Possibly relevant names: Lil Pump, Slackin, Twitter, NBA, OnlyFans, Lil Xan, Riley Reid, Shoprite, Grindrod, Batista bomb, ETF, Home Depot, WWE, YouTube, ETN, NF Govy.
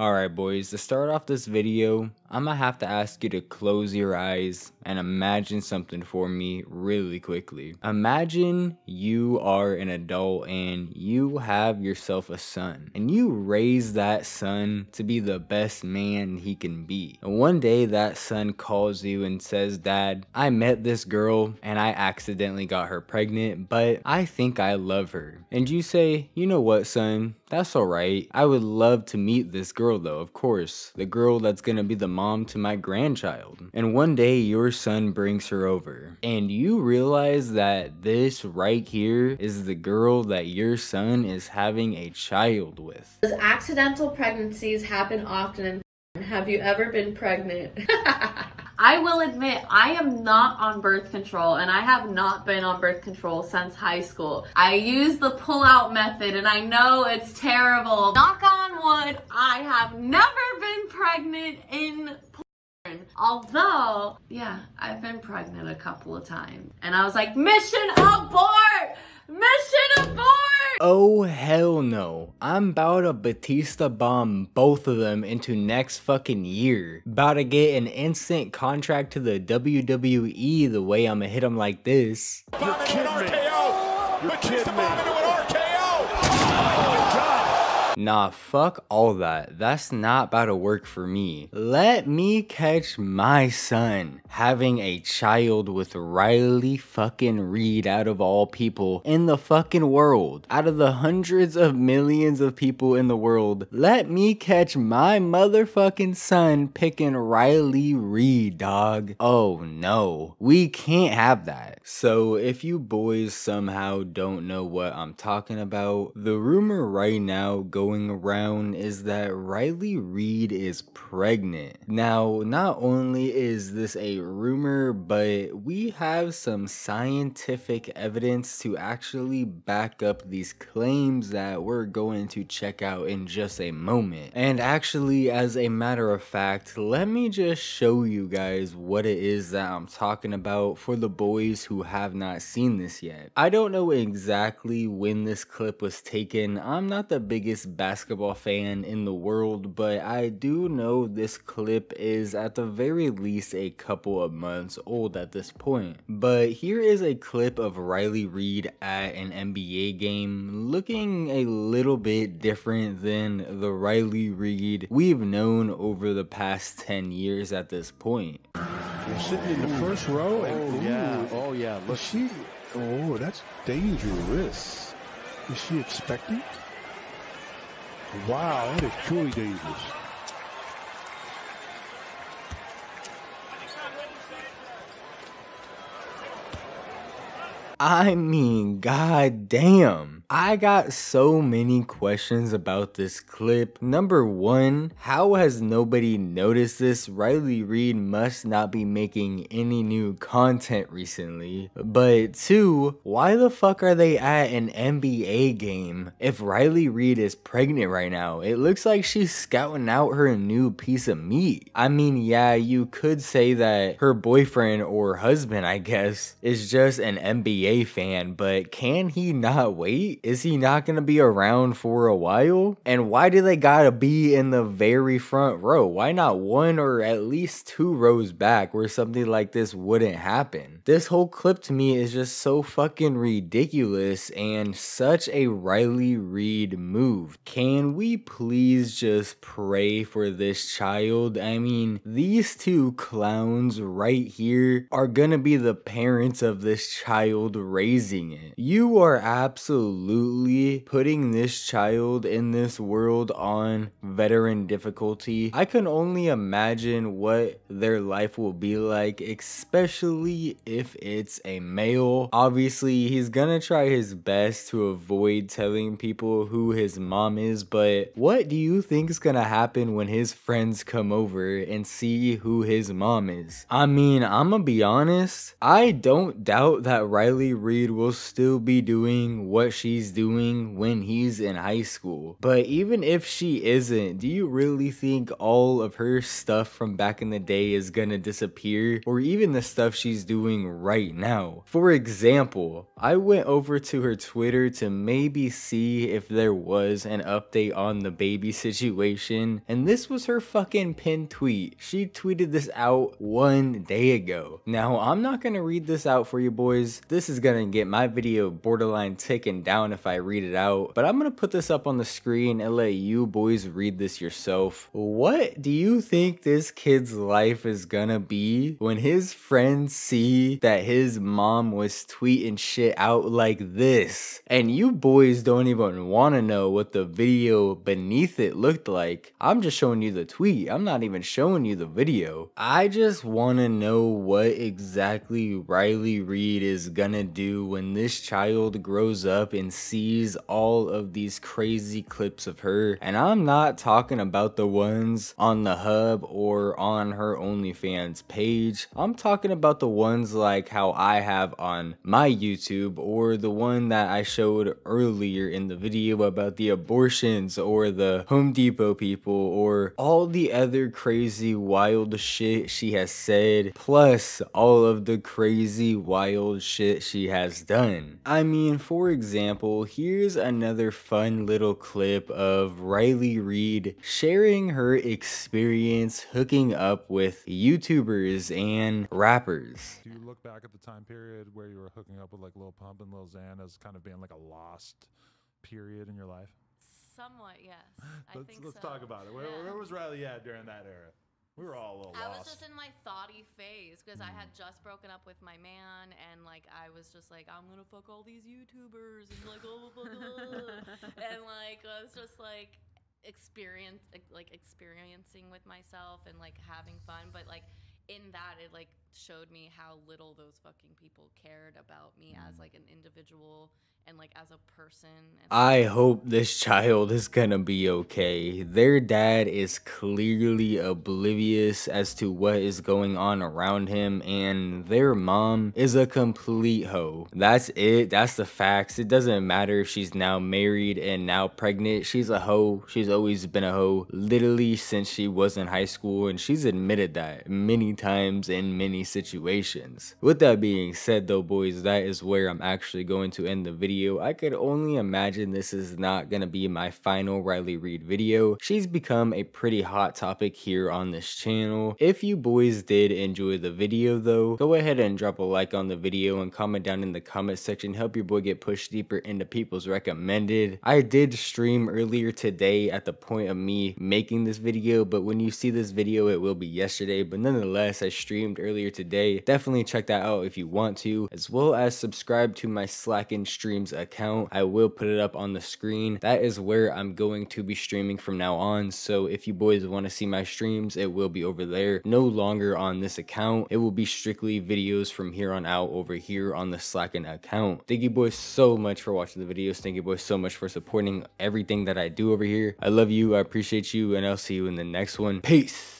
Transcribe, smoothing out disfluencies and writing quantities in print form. Alright boys, to start off this video, I'm gonna have to ask you to close your eyes and imagine something for me really quickly. Imagine you are an adult and you have yourself a son, and you raise that son to be the best man he can be. And one day that son calls you and says, "Dad, I met this girl and I accidentally got her pregnant, but I think I love her." And you say, "You know what, son? That's alright. I would love to meet this girl though, of course. The girl that's gonna be the mom to my grandchild." And one day your son brings her over. And you realize that this right here is the girl that your son is having a child with. Does accidental pregnancies happen often? Have you ever been pregnant? I will admit, I am not on birth control, and I have not been on birth control since high school. I use the pull-out method, and I know it's terrible. Knock on wood, I have never been pregnant in porn. Although, yeah, I've been pregnant a couple of times. And I was like, mission abort! Mission abort! Oh hell no, I'm about to Batista bomb both of them into next fucking year. About to get an instant contract to the WWE the way I'ma hit them like this. You're kidding me. You're kidding me. Nah, fuck all that. That's not about to work for me. Let me catch my son having a child with Riley fucking Reid, out of all people in the fucking world. Out of the hundreds of millions of people in the world, let me catch my motherfucking son picking Riley Reid, dog. Oh no, we can't have that. So if you boys somehow don't know what I'm talking about, the rumor right now going around is that Riley Reid is pregnant. Now, not only is this a rumor, but we have some scientific evidence to actually back up these claims that we're going to check out in just a moment. And actually, as a matter of fact, let me just show you guys what it is that I'm talking about for the boys who have not seen this yet. I don't know exactly when this clip was taken. I'm not the biggest basketball fan in the world, but I do know this clip is at the very least a couple of months old at this point. But here is a clip of Riley Reid at an NBA game, looking a little bit different than the Riley Reid we've known over the past 10 years at this point. You're sitting in the first row, and oh yeah, look, oh, that's dangerous. Is she expecting? Wow, that is truly dangerous. I mean, goddamn. I got so many questions about this clip. Number one, how has nobody noticed this? Riley Reid must not be making any new content recently. But two, why the fuck are they at an NBA game if Riley Reid is pregnant right now? It looks like she's scouting out her new piece of meat. I mean, yeah, you could say that her boyfriend or husband, I guess, is just an NBA fan, but can he not wait? Is he not gonna be around for a while? And why do they gotta be in the very front row? Why not one or at least two rows back where something like this wouldn't happen? This whole clip to me is just so fucking ridiculous and such a Riley Reid move. Can we please just pray for this child? I mean, these two clowns right here are gonna be the parents of this child raising it. You are absolutely putting this child in this world on veteran difficulty. I can only imagine what their life will be like, especially if it's a male. Obviously, he's gonna try his best to avoid telling people who his mom is, but what do you think is gonna happen when his friends come over and see who his mom is? I mean, I'm gonna be honest, I don't doubt that Riley Reid will still be doing what she's he's doing when he's in high school. But even if she isn't, do you really think all of her stuff from back in the day is gonna disappear, or even the stuff she's doing right now? For example, I went over to her Twitter to maybe see if there was an update on the baby situation, and this was her fucking pinned tweet. She tweeted this out one day ago. Now, I'm not gonna read this out for you boys. This is gonna get my video borderline taken down if I read it out, but I'm gonna put this up on the screen and let you boys read this yourself. What do you think this kid's life is gonna be when his friends see that his mom was tweeting shit out like this? And you boys don't even wanna know what the video beneath it looked like. I'm just showing you the tweet. I'm not even showing you the video. I just wanna know what exactly Riley Reid is gonna do when this child grows up and sees all of these crazy clips of her. And I'm not talking about the ones on the Hub or on her OnlyFans page. I'm talking about the ones like how I have on my YouTube, or the one that I showed earlier in the video about the abortions or the Home Depot people, or all the other crazy wild shit she has said, plus all of the crazy wild shit she has done. I mean, for example, here's another fun little clip of Riley Reid sharing her experience hooking up with YouTubers and rappers. Do you look back at the time period where you were hooking up with like Lil Pump and Lil Xan as kind of being like a lost period in your life? Somewhat, yes. Let's talk about it. Where was Riley at during that era? We were all a little lost. I was just in my thoughty phase because I had just broken up with my man, and like I was just like, I'm gonna fuck all these YouTubers, and like, oh, blah, blah, blah. And like I was just like experiencing with myself and like having fun, but like in that it like showed me how little those fucking people cared about me as like an individual. And like as a person. I hope this child is gonna be okay. Their dad is clearly oblivious as to what is going on around him, and their mom is a complete hoe. That's it. That's the facts. It doesn't matter if she's now married and now pregnant. She's a hoe. She's always been a hoe, literally since she was in high school, and she's admitted that many times in many situations. With that being said though, boys, that is where I'm actually going to end the video. I could only imagine this is not gonna be my final Riley Reid video. She's become a pretty hot topic here on this channel. If you boys did enjoy the video though, go ahead and drop a like on the video and comment down in the comment section. Help your boy get pushed deeper into people's recommended. I did stream earlier today at the point of me making this video, but when you see this video it will be yesterday, but nonetheless I streamed earlier today. Definitely check that out if you want to, as well as subscribe to my Slackin stream account. I will put it up on the screen. That is where I'm going to be streaming from now on, so if you boys want to see my streams, it will be over there, no longer on this account. It will be strictly videos from here on out over here on the Slackin account. Thank you boys so much for watching the videos. Thank you boys so much for supporting everything that I do over here. I love you, I appreciate you, and I'll see you in the next one. Peace.